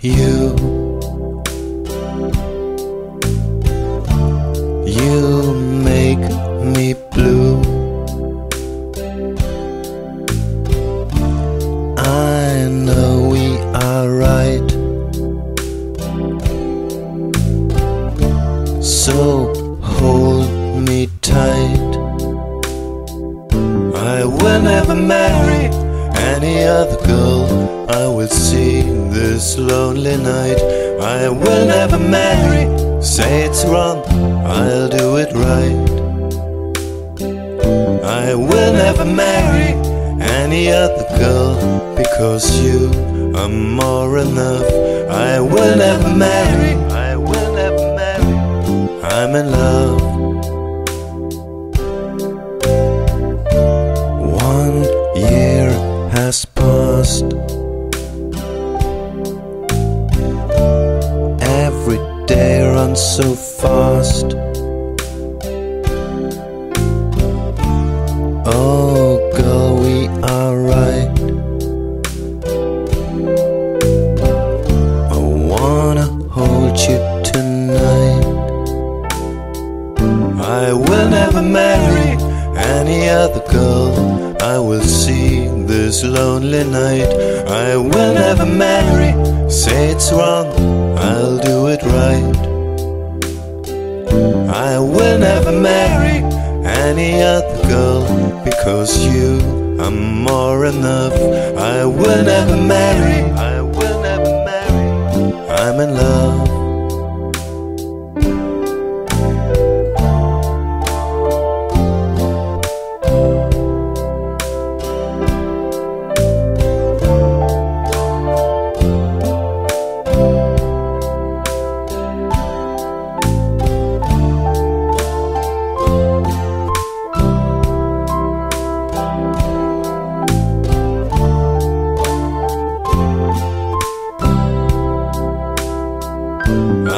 You make me blue. I know we are right, so hold me tight. I will never marry any other girl. I will see this lonely night. I will never marry. Say it's wrong, I'll do it right. I will never marry any other girl, because you are more enough. I will never marry. I will never marry. I'm in love. One year has passed. Every day runs so fast. Oh girl, we are right. I wanna hold you tonight. I will never marry any other girl. I will see this lonely night. I will never marry. Say it's wrong, I'll do it right. I will never marry any other girl, because you are more enough. I will never marry. I will never marry. I'm in love.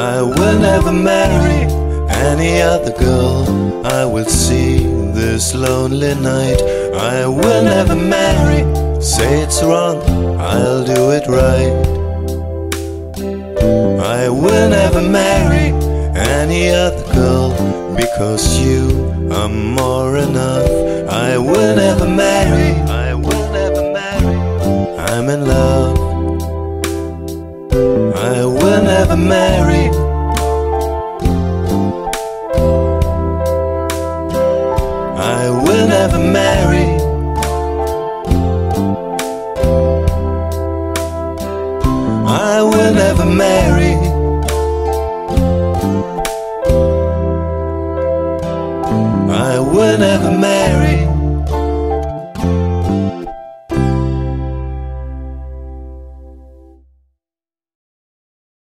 I will never marry any other girl. I will see this lonely night. I will never marry. Say it's wrong, I'll do it right. I will never marry any other girl, because you are more enough. I will never marry. I will never marry. I'm in love. I will never marry. I will never marry. I will never marry. I will never marry.